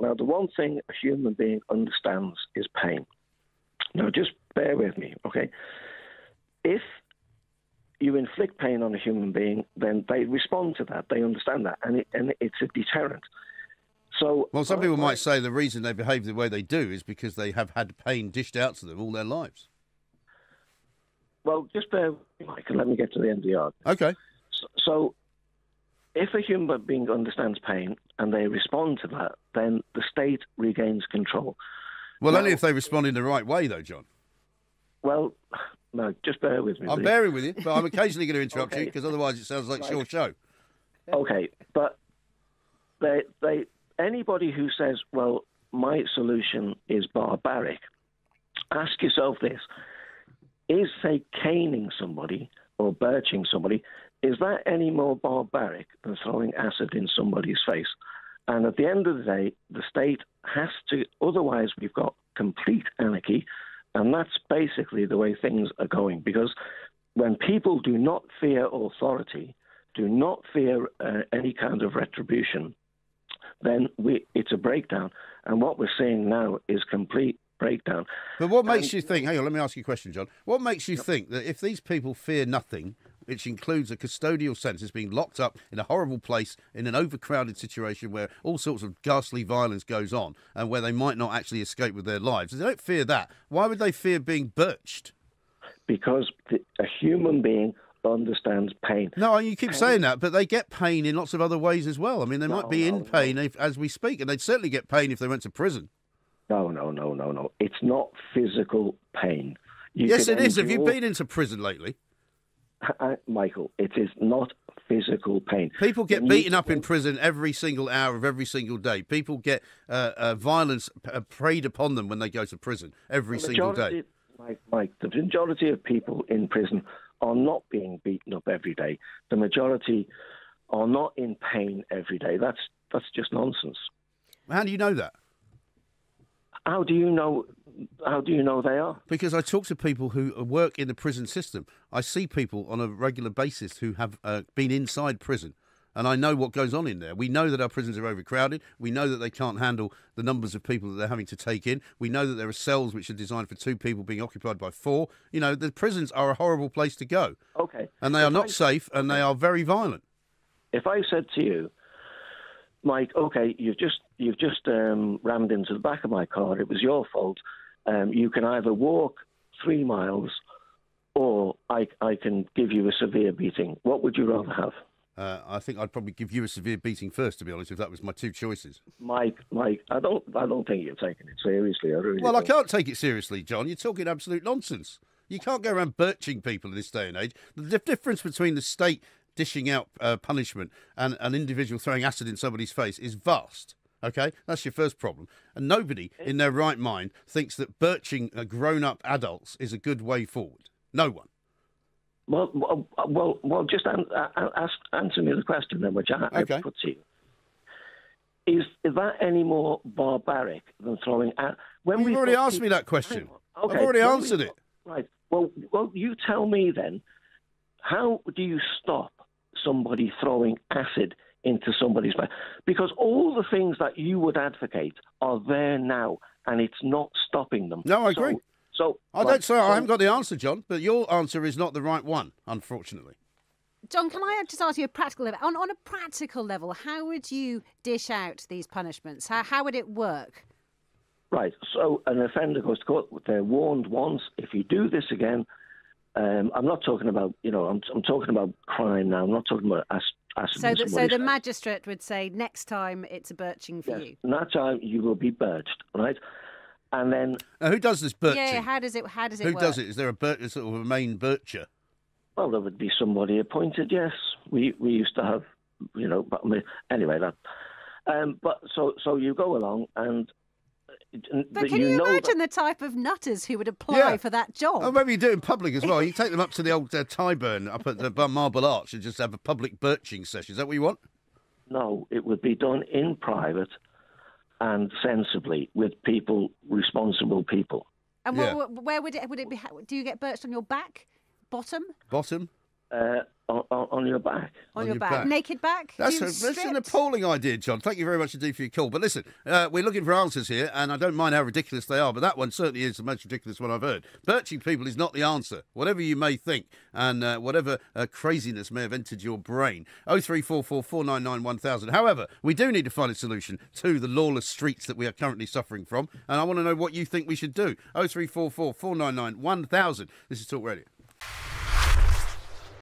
Now, the one thing a human being understands is pain. Now, just bear with me, okay? If you inflict pain on a human being, then they respond to that. They understand that, and it's a deterrent. So, well, some people might say the reason they behave the way they do is because they have had pain dished out to them all their lives. Well, just bear with me, Michael. Let me get to the end of the argument. Okay. So if a human being understands pain and they respond to that, then the state regains control. Well, now, only if they respond in the right way, though, John. Well, no, just bear with me. I'm bearing with you, but I'm occasionally going to interrupt you because otherwise it sounds like it's your show. Okay, but they anybody who says, well, my solution is barbaric, ask yourself this. Is, say, caning somebody or birching somebody, is that any more barbaric than throwing acid in somebody's face? And at the end of the day, the state has to, otherwise we've got complete anarchy, and that's basically the way things are going. Because when people do not fear authority, do not fear any kind of retribution, then it's a breakdown. And what we're seeing now is complete breakdown. But what makes you think, hang on, let me ask you a question, John. What makes you think that if these people fear nothing, which includes a custodial sentence, being locked up in a horrible place, in an overcrowded situation where all sorts of ghastly violence goes on and where they might not actually escape with their lives, if they don't fear that, why would they fear being birched? Because a human being understands pain. No, you keep saying that, but they get pain in lots of other ways as well. I mean, they might be in pain as we speak, and they'd certainly get pain if they went to prison. No. It's not physical pain. Yes, it is. Have you been into prison lately? Michael, it is not physical pain. People get beaten up in prison every single hour of every single day. People get violence preyed upon them when they go to prison every single day. Mike, the majority of people in prison are not being beaten up every day. The majority are not in pain every day. That's just nonsense. How do you know that? How do you know they are? Because I talk to people who work in the prison system. I see people on a regular basis who have been inside prison, and I know what goes on in there. We know that our prisons are overcrowded. We know that they can't handle the numbers of people that they're having to take in. We know that there are cells which are designed for 2 people being occupied by 4. You know, the prisons are a horrible place to go. Okay. And they are not safe, and they are very violent. If I said to you, Mike, okay, you've just rammed into the back of my car. It was your fault. You can either walk 3 miles, or I can give you a severe beating. What would you rather have? I think I'd probably give you a severe beating first, to be honest. If that was my 2 choices, Mike, I don't think you're taking it seriously. I can't take it seriously, John. You're talking absolute nonsense. You can't go around birching people in this day and age. The difference between the state dishing out punishment and an individual throwing acid in somebody's face is vast. Okay, that's your first problem. And nobody in their right mind thinks that birching grown-up adults is a good way forward. No one. Well, just answer me the question then, which I put to you. Is that any more barbaric than throwing acid? You've already asked me that question. Okay, I've already answered it. Right. Well, you tell me then. How do you stop somebody throwing acid into somebody's mouth? Because all the things that you would advocate are there now, and it's not stopping them. No, I agree. I haven't got the answer, John, but your answer is not the right one, unfortunately. John, can I just ask you a practical level? On a practical level, how would you dish out these punishments? How would it work? Right, so an offender goes to court. They're warned once. If you do this again... I'm not talking about, I'm talking about crime now. I'm not talking about acid. So the magistrate would say, next time it's a birching for you. Next time you will be birched, right? And then... Now, who does this birching? Yeah, how does it work? Who does it? Is there a main bircher? Well, there would be somebody appointed, yes. We used to have, but anyway, that... So you go along and... But can you imagine the type of nutters who would apply for that job? Oh, maybe you do it in public as well. You take them up to the old Tyburn up at the Marble Arch and just have a public birching session. Is that what you want? No, it would be done in private and sensibly with people, responsible people. And where would it be? Do you get birched on your back? Bottom? On your back. On your back. Naked back? That's an appalling idea, John. Thank you very much indeed for your call. But listen, we're looking for answers here, and I don't mind how ridiculous they are, but that one certainly is the most ridiculous one I've heard. Birching people is not the answer, whatever you may think, and whatever craziness may have entered your brain. 0344 499 1000. However, we do need to find a solution to the lawless streets that we are currently suffering from, and I want to know what you think we should do. 0344 499 1000. This is Talk Radio.